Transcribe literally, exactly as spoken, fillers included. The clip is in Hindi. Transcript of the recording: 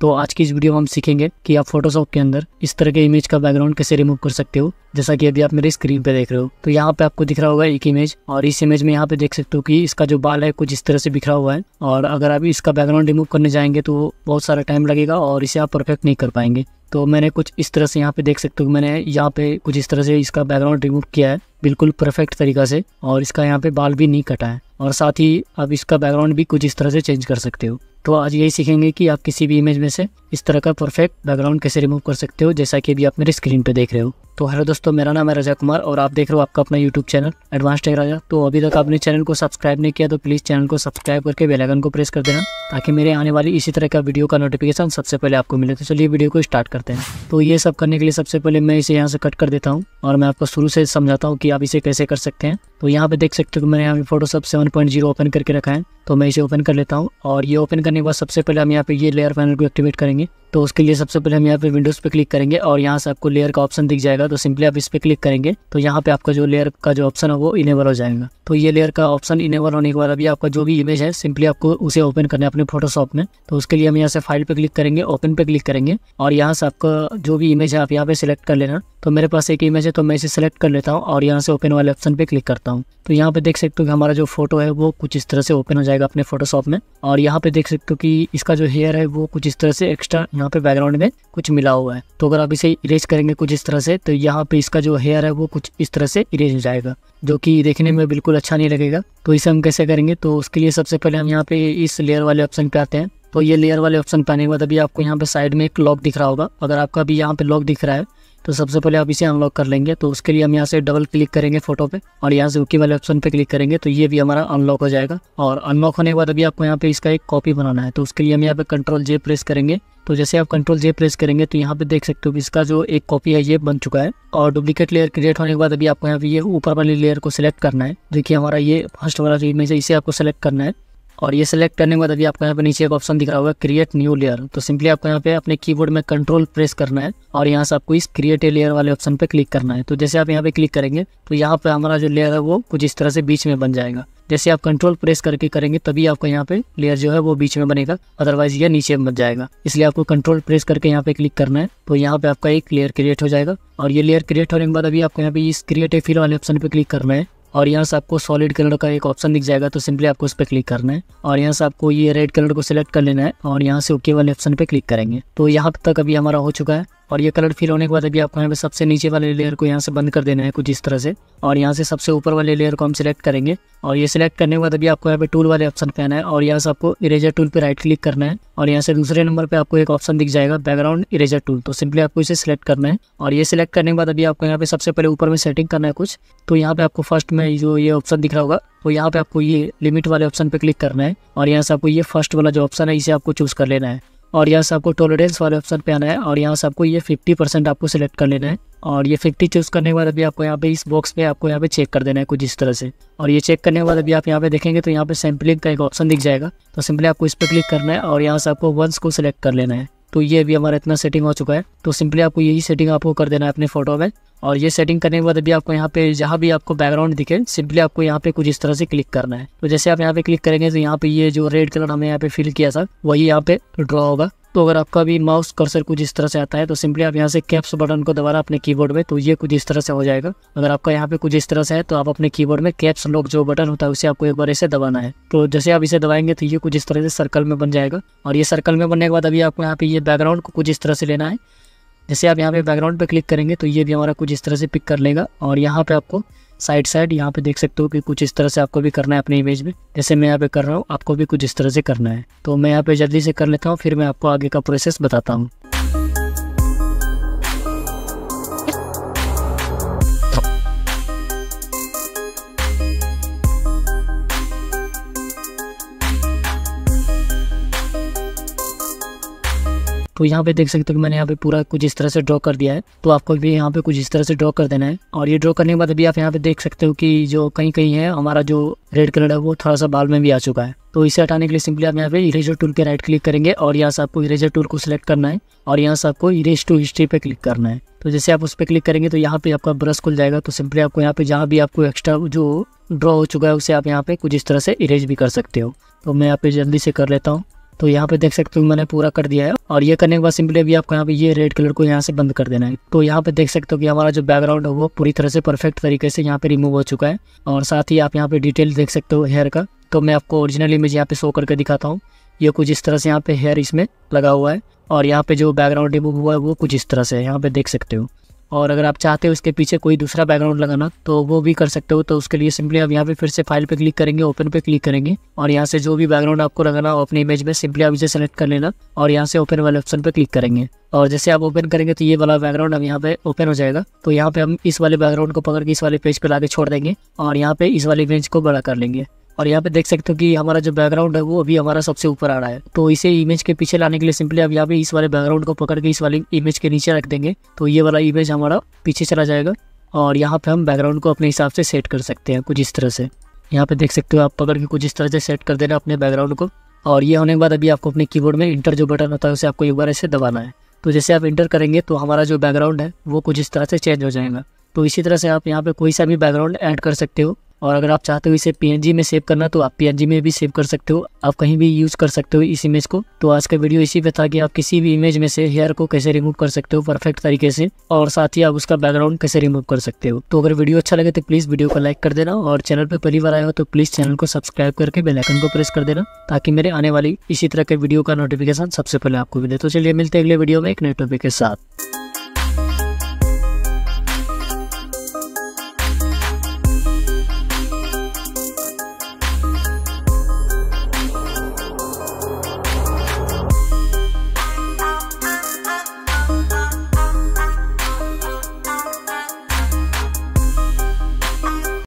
तो आज की इस वीडियो में हम सीखेंगे कि आप फोटोशॉप के अंदर इस तरह के इमेज का बैकग्राउंड कैसे रिमूव कर सकते हो। जैसा कि अभी आप मेरी स्क्रीन पे देख रहे हो, तो यहाँ पे आपको दिख रहा होगा एक इमेज, और इस इमेज में यहाँ पे देख सकते हो कि इसका जो बाल है कुछ इस तरह से बिखरा हुआ है। और अगर आप इसका बैकग्राउंड रिमूव करने जाएंगे तो बहुत सारा टाइम लगेगा और इसे आप परफेक्ट नहीं कर पाएंगे। तो मैंने कुछ इस तरह से यहाँ पे देख सकते हो, मैंने यहाँ पे कुछ इस तरह से इसका बैकग्राउंड रिमूव किया है बिल्कुल परफेक्ट तरीका से, और इसका यहाँ पे बाल भी नहीं कटा है। और साथ ही आप इसका बैकग्राउंड भी कुछ इस तरह से चेंज कर सकते हो। तो आज यही सीखेंगे कि आप किसी भी इमेज में से इस तरह का परफेक्ट बैकग्राउंड कैसे रिमूव कर सकते हो, जैसा कि अभी आप मेरी स्क्रीन पे देख रहे हो। तो हेलो दोस्तों, मेरा नाम है रजा कुमार और आप देख रहे हो आपका अपना YouTube channel advance tech Raja. तो अभी तक आपने चैनल को सब्सक्राइब नहीं किया तो प्लीज़ चैनल को सब्सक्राइब करके बेल आइकन को प्रेस कर देना, ताकि मेरे आने वाली इसी तरह का वीडियो का नोटिफिकेशन सबसे पहले आपको मिले। तो चलिए वीडियो को स्टार्ट करते हैं। तो ये सब करने के लिए सबसे पहले मैं इसे यहाँ से कट कर देता हूँ और मैं आपको शुरू से समझाता हूँ कि आप इसे कैसे कर सकते हैं। तो यहाँ पे देख सकते हो कि मैंने यहाँ पे Photoshop seven point zero open करके रखा है, तो मैं इसे ओपन कर लेता हूँ। और ये ओपन करने के बाद सबसे पहले हम यहाँ पे ये लेयर पैनल को एक्टिवेट करेंगे। तो उसके लिए सबसे पहले हम यहाँ पे विंडोज़ पे क्लिक करेंगे और यहाँ से आपको लेयर का ऑप्शन दिख जाएगा। तो सिंपली आप इस पर क्लिक करेंगे तो यहाँ पे आपका जो लेयर का जो ऑप्शन है वो इनेबल हो जाएगा। तो ये लेयर का ऑप्शन इनेबल होने के बाद अभी आपका जो भी इमेज है सिंपली आपको उसे ओपन करना है अपने फोटोशॉप में। तो उसके लिए हम यहाँ से फाइल पे क्लिक करेंगे, ओपन पे क्लिक करेंगे और यहाँ से आपका जो भी इमेज है आप यहाँ पे सिलेक्ट कर लेना। तो मेरे पास एक इमेज है तो मैं इसे सेलेक्ट कर लेता हूँ और यहाँ से ओपन वाले ऑप्शन पे क्लिक करता हूँ। तो यहाँ पे देख सकते हो कि हमारा जो फोटो है वो कुछ इस तरह से ओपन हो जाएगा अपने फोटोशॉप में। और यहाँ पे देख सकते हो कि इसका जो हेयर है वो कुछ इस तरह से एक्स्ट्रा यहाँ पे बैकग्राउंड में कुछ मिला हुआ है। तो अगर आप इसे इरेज करेंगे कुछ इस तरह से तो यहाँ पे इसका जो हेयर है वो कुछ इस तरह से इरेज हो जाएगा, जो कि देखने में बिल्कुल अच्छा नहीं लगेगा। तो इसे हम कैसे करेंगे, तो उसके लिए सबसे पहले हम यहाँ पे इस लेयर वाले ऑप्शन पे आते हैं। तो ये लेयर वाले ऑप्शन पे आने के बाद अभी आपको यहाँ पे साइड में एक लॉक दिख रहा होगा। अगर आपका अभी यहाँ पे लॉक दिख रहा है तो सबसे पहले आप इसे अनलॉक कर लेंगे। तो उसके लिए हम यहाँ से डबल क्लिक करेंगे फोटो पे और यहाँ से ओके वाले ऑप्शन पे क्लिक करेंगे तो ये भी हमारा अनलॉक हो जाएगा। और अनलॉक होने के बाद अभी आपको यहाँ पे इसका एक कॉपी बनाना है। तो उसके लिए हम यहाँ पे कंट्रोल जे प्रेस करेंगे। तो जैसे आप कंट्रोल जे प्रेस करेंगे तो यहाँ पे देख सकते हो इसका जो एक कॉपी है ये बन चुका है। और डुप्लीकेट लेयर क्रिएट होने के बाद अभी आपको यहाँ पे ये ऊपर वाली लेयर को सिलेक्ट करना है। देखिए हमारा ये फर्स्ट वाला जो इमेज है इसे आपको सेलेक्ट करना है। और ये सेलेक्ट करने के बाद अभी आपको यहाँ पे नीचे एक ऑप्शन दिख रहा होगा क्रिएट न्यू लेयर। तो सिंपली आपको यहाँ पे अपने कीबोर्ड में कंट्रोल प्रेस करना है और यहाँ से आपको इस क्रिएट ए लेयर वाले ऑप्शन पे क्लिक करना है। तो जैसे आप यहाँ पे क्लिक करेंगे तो यहाँ पे हमारा जो लेयर है वो कुछ इस तरह से बीच में बन जाएगा। जैसे आप कंट्रोल प्रेस करके करेंगे तभी आपको यहाँ पे लेयर जो है वो बीच में बनेगा, अदरवाइज ये नीचे बन जाएगा। इसलिए आपको कंट्रोल प्रेस करके यहाँ पे क्लिक करना है। तो यहाँ पे आपका एक लेयर क्रिएट हो जाएगा। और ये लेयर क्रिएट होने के बाद अभी आपको यहाँ पे इस क्रिएट ए फिल वाले ऑप्शन पे क्लिक करना है और यहाँ से आपको सॉलिड कलर का एक ऑप्शन दिख जाएगा। तो सिंपली आपको उस पर क्लिक करना है और यहाँ से आपको ये रेड कलर को सिलेक्ट कर लेना है और यहाँ से ओके वाले ऑप्शन पे क्लिक करेंगे। तो यहाँ तक अभी हमारा हो चुका है। और ये कलर फिल होने के बाद अभी आपको यहाँ पे सबसे नीचे वाले लेयर को यहाँ से बंद कर देना है कुछ इस तरह से। और यहाँ से सबसे ऊपर वाले लेयर को हम सिलेक्ट करेंगे और ये सिलेक्ट करने के बाद अभी आपको यहाँ पे टूल वाले ऑप्शन पे आना है और यहाँ से आपको इरेजर टूल पे राइट क्लिक करना है। और यहाँ से दूसरे नंबर पे आपको एक ऑप्शन दिख जाएगा बैकग्राउंड इरेजर टूल। तो सिंपली आपको इसे सिलेक्ट करना है। और ये सिलेक्ट करने के बाद अभी आपको यहाँ पे सबसे पहले ऊपर में सेटिंग करना है कुछ। तो यहाँ पे आपको फर्स्ट में जो ये ऑप्शन दिख रहा होगा तो यहाँ पे आपको ये लिमिट वाले ऑप्शन पे क्लिक करना है और यहाँ से आपको ये फर्स्ट वाला जो ऑप्शन है इसे आपको चूज कर लेना है। और यहाँ से आपको टॉलरेंस वाले ऑप्शन पे आना है और यहाँ से आपको ये फिफ्टी परसेंट आपको सिलेक्ट कर लेना है। और ये फिफ्टी चूज़ करने के बाद अभी आपको यहाँ पे इस बॉक्स पे आपको यहाँ पे चेक कर देना है कुछ इस तरह से। और ये चेक करने के बाद अभी आप यहाँ पे देखेंगे तो यहाँ पे सैम्पलिंग का एक ऑप्शन दिख जाएगा। तो सिंपली आपको इस पर क्लिक करना है और यहाँ से आपको वंस को सिलेक्ट कर लेना है। तो ये अभी हमारा इतना सेटिंग हो चुका है। तो सिंपली आपको यही सेटिंग आपको कर देना है अपने फोटो में। और ये सेटिंग करने के बाद अभी आपको यहाँ पे जहाँ भी आपको बैकग्राउंड दिखे सिंपली आपको यहाँ पे कुछ इस तरह से क्लिक करना है। तो जैसे आप यहाँ पे क्लिक करेंगे तो यहाँ पे ये जो रेड कलर हमने यहाँ पे फिल किया था वही यहाँ पे ड्रॉ होगा। तो अगर आपका भी माउस कर्सर कुछ इस तरह से आता है तो सिंपली आप यहाँ से कैप्स बटन को दबाना अपने कीबोर्ड में तो ये कुछ इस तरह से हो जाएगा। अगर आपका यहाँ पे कुछ इस तरह से है तो आप अपने कीबोर्ड में कैप्स लॉक जो बटन होता है उसे आपको एक बार ऐसे दबाना है। तो जैसे आप इसे दबाएंगे तो ये कुछ इस तरह से सर्कल में बन जाएगा। और ये सर्कल में बनने के बाद अभी आपको यहाँ पे ये बैकग्राउंड को कुछ इस तरह से लेना है। जैसे आप यहाँ पे बैकग्राउंड पे क्लिक करेंगे तो ये भी हमारा कुछ इस तरह से पिक कर लेगा। और यहाँ पे आपको साइड साइड यहाँ पे देख सकते हो कि कुछ इस तरह से आपको भी करना है अपने इमेज में। जैसे मैं यहाँ पे कर रहा हूँ आपको भी कुछ इस तरह से करना है। तो मैं यहाँ पे जल्दी से कर लेता हूँ, फिर मैं आपको आगे का प्रोसेस बताता हूँ। तो यहाँ पे देख सकते हो कि मैंने यहाँ पे पूरा कुछ इस तरह से ड्रॉ कर दिया है। तो आपको भी यहाँ पे कुछ इस तरह से ड्रॉ कर देना है। और ये ड्रॉ करने के बाद अभी आप यहाँ पे देख सकते हो कि जो कहीं कहीं है हमारा जो रेड कलर है वो थोड़ा सा बाल में भी आ चुका है। तो इसे हटाने के लिए सिंपली आप यहाँ पे इरेजर टूल पे राइट क्लिक करेंगे और यहाँ से आपको इरेजर टूल को सिलेक्ट करना है और यहाँ से आपको इरेज टू हिस्ट्री पे क्लिक करना है। तो जैसे आप उस पर क्लिक करेंगे तो यहाँ पे आपका ब्रश खुल जाएगा। तो सिंपली आपको यहाँ पे जहाँ भी आपको एक्स्ट्रा जो ड्रॉ हो चुका है उसे आप यहाँ पे कुछ इस तरह से इरेज भी कर सकते हो। तो मैं यहाँ पे जल्दी से कर लेता हूँ। तो यहाँ पे देख सकते हो मैंने पूरा कर दिया है। और ये करने के बाद सिंपली अभी आपको यहाँ पे ये रेड कलर को यहाँ से बंद कर देना है। तो यहाँ पे देख सकते हो कि हमारा जो बैकग्राउंड है वो पूरी तरह से परफेक्ट तरीके से यहाँ पे रिमूव हो चुका है। और साथ ही आप यहाँ पे डिटेल देख सकते हो हेयर का। तो मैं आपको ओरिजिनल इमेज यहाँ पे शो करके दिखाता हूँ। ये कुछ इस तरह से यहाँ पे हेयर इसमें लगा हुआ है और यहाँ पे जो बैकग्राउंड रिमूव हुआ है वो कुछ इस तरह से है, यहाँ पे देख सकते हो। और अगर आप चाहते हो इसके पीछे कोई दूसरा बैकग्राउंड लगाना तो वो भी कर सकते हो। तो उसके लिए सिंपली आप यहाँ पे फिर से फाइल पे क्लिक करेंगे, ओपन पे क्लिक करेंगे और यहाँ से जो भी बैकग्राउंड आपको लगाना हो अपने इमेज में सिंपली आप इसे सेलेक्ट कर लेना और यहाँ से ओपन वाले ऑप्शन पे क्लिक करेंगे। और जैसे आप ओपन करेंगे तो ये वाला बैकग्राउंड अब यहाँ पे ओपन हो जाएगा। तो यहाँ पे हम इस वाले बैकग्राउंड को पकड़ के इस वाले पेज पे लाके छोड़ देंगे और यहाँ पे इस वाले इमेज को बड़ा कर लेंगे। और यहाँ पे देख सकते हो कि हमारा जो बैकग्राउंड है वो अभी हमारा सबसे ऊपर आ रहा है। तो इसे इमेज के पीछे लाने के लिए सिंपली आप यहाँ पे इस वाले बैकग्राउंड को पकड़ के इस वाले इमेज के नीचे रख देंगे तो ये वाला इमेज हमारा पीछे चला जाएगा। और यहाँ पे हम बैकग्राउंड को अपने हिसाब से सेट कर सकते हैं कुछ इस तरह से। यहाँ पे देख सकते हो आप पकड़ के कुछ इस तरह से सेट कर देना अपने बैकग्राउंड को। और ये होने के बाद अभी आपको अपने कीबोर्ड में इंटर जो बटन होता है उसे आपको एक बार ऐसे दबाना है। तो जैसे आप इंटर करेंगे तो हमारा जो बैकग्राउंड है वो कुछ इस तरह से चेंज हो जाएगा। तो इसी तरह से आप यहाँ पे कोई सा भी बैकग्राउंड ऐड कर सकते हो। और अगर आप चाहते हो इसे पीएनजी में सेव करना तो आप पीएनजी में भी सेव कर सकते हो। आप कहीं भी यूज़ कर सकते हो इस इमेज को। तो आज का वीडियो इसी पे था कि आप किसी भी इमेज में से हेयर को कैसे रिमूव कर सकते हो परफेक्ट तरीके से और साथ ही आप उसका बैकग्राउंड कैसे रिमूव कर सकते हो। तो अगर वीडियो अच्छा लगे तो प्लीज़ वीडियो को लाइक कर देना और चैनल पर पहली बार आए हो तो प्लीज़ चैनल को सब्सक्राइब करके बेल आइकन को प्रेस कर देना ताकि मेरे आने वाली इसी तरह के वीडियो का नोटिफिकेशन सबसे पहले आपको मिले। तो चलिए मिलते हैं अगले वीडियो में एक नए टॉपिक के साथ।